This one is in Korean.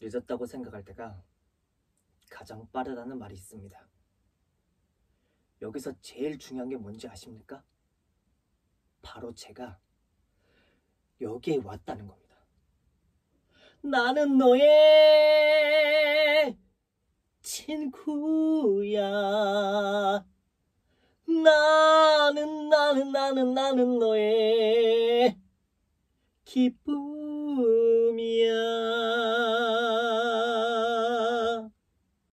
늦었다고 생각할 때가 가장 빠르다는 말이 있습니다. 여기서 제일 중요한 게 뭔지 아십니까? 바로 제가 여기에 왔다는 겁니다. 나는 너의 친구야. 나는 너의 기쁨이야.